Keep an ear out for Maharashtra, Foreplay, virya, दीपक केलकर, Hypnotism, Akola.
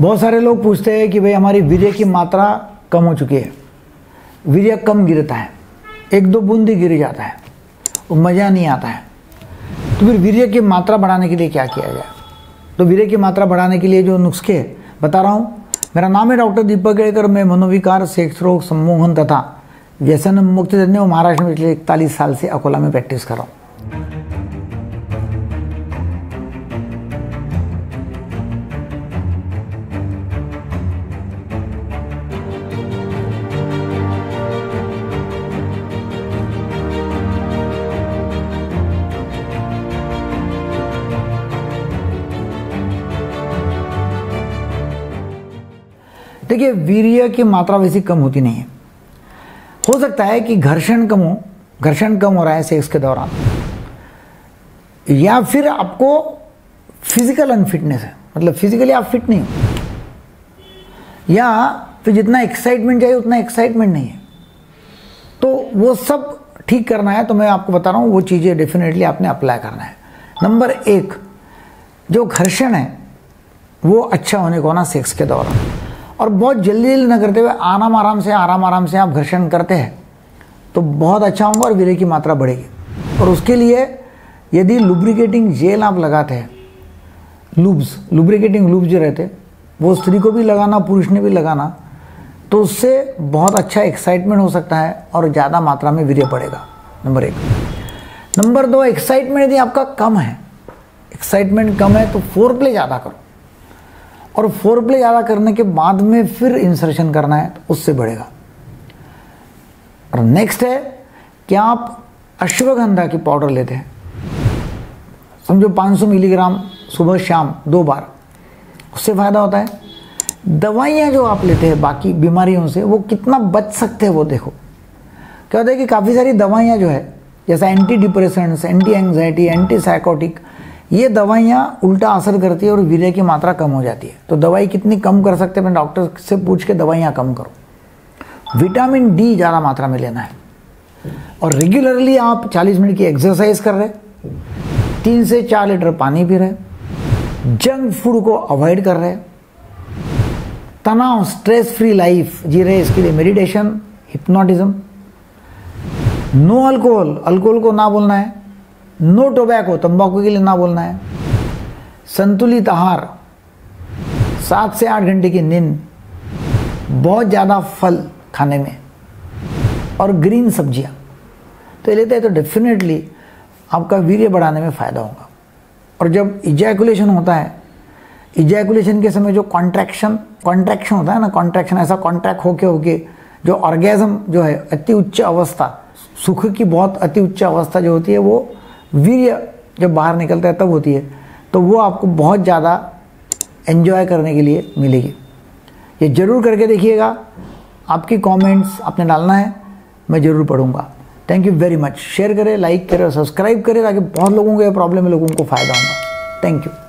बहुत सारे लोग पूछते हैं कि भाई हमारी वीर्य की मात्रा कम हो चुकी है, वीर्य कम गिरता है, एक दो बूंदी गिर जाता है, वो मज़ा नहीं आता है। तो फिर वीर्य की मात्रा बढ़ाने के लिए क्या किया जाए? तो वीर्य की मात्रा बढ़ाने के लिए जो नुस्खे बता रहा हूँ, मेरा नाम है डॉक्टर दीपक केलकर, मैं मनोविकार, सेक्स रोग, सम्मोहन तथा व्यसन मुक्त जन्य हूँ। महाराष्ट्र में पिछले 41 साल से अकोला में प्रैक्टिस कर रहा हूँ। देखिए, वीर्य की मात्रा वैसी कम होती नहीं है, हो सकता है कि घर्षण कम हो रहा है सेक्स के दौरान, या फिर आपको फिजिकल अनफिटनेस है, मतलब फिजिकली आप फिट नहीं हो, या फिर जितना एक्साइटमेंट चाहिए उतना एक्साइटमेंट नहीं है। तो वो सब ठीक करना है तो मैं आपको बता रहा हूँ, वो चीज़ें डेफिनेटली आपने अप्लाई करना है। नंबर 1, जो घर्षण है वो अच्छा होने को ना सेक्स के दौरान, और बहुत जल्दी जल्दी न करते हुए आराम आराम से आप घर्षण करते हैं तो बहुत अच्छा होगा और वीर्य की मात्रा बढ़ेगी। और उसके लिए यदि लुब्रिकेटिंग जेल आप लगाते हैं, लुब्रिकेटिंग लूब्स जो रहते वो स्त्री को भी लगाना, पुरुष ने भी लगाना, तो उससे बहुत अच्छा एक्साइटमेंट हो सकता है और ज़्यादा मात्रा में वीर्य बढ़ेगा। नंबर 1। नंबर 2, एक्साइटमेंट यदि आपका कम है, एक्साइटमेंट कम है तो फोरप्ले ज़्यादा करो, और फोरप्ले ज़्यादा करने के बाद में फिर इंसर्शन करना है तो उससे बढ़ेगा। और नेक्स्ट है कि आप अश्वगंधा की पाउडर लेते हैं, समझो 500 मिलीग्राम सुबह शाम 2 बार, उससे फ़ायदा होता है। दवाइयाँ जो आप लेते हैं बाकी बीमारियों से, वो कितना बच सकते हैं वो देखो। क्या होता है कि काफ़ी सारी दवाइयाँ जो है, जैसे anti depressants, anti anxiety, anti psychotic, ये दवाइयाँ उल्टा असर करती है और वीर्य की मात्रा कम हो जाती है। तो दवाई कितनी कम कर सकते हैं, मैं डॉक्टर से पूछ के दवाइयाँ कम करो। विटामिन डी ज़्यादा मात्रा में लेना है, और रेगुलरली आप 40 मिनट की एक्सरसाइज कर रहे, 3 से 4 लीटर पानी पी रहे, जंक फूड को अवॉइड कर रहे, तनाव स्ट्रेस फ्री लाइफ जी रहे, इसके लिए meditation, hypnotism, no alcohol, alcohol को ना बोलना है, नो टोबैको, तंबाकू के लिए ना बोलना है, संतुलित आहार, 7 से 8 घंटे की नींद, बहुत ज़्यादा फल खाने में, और ग्रीन सब्जियाँ तो लेते हैं तो डेफिनेटली आपका वीर्य बढ़ाने में फ़ायदा होगा। और जब इजैकुलेशन होता है, इजैकुलेशन के समय जो कॉन्ट्रैक्शन होता है ना, कॉन्ट्रैक्शन ऐसा कॉन्ट्रैक्ट होके जो ऑर्गेजम जो है, अति उच्च अवस्था, सुख की बहुत अति उच्च अवस्था जो होती है, वो वीर्य जब बाहर निकलता है तब होती है। तो वो आपको बहुत ज़्यादा एंजॉय करने के लिए मिलेगी। ये ज़रूर करके देखिएगा, आपकी कमेंट्स आपने डालना है, मैं ज़रूर पढ़ूंगा। Thank you very much. Share करें, लाइक करें और सब्सक्राइब करें, ताकि बहुत लोगों को ये प्रॉब्लम है, लोगों को फ़ायदा होगा। Thank you.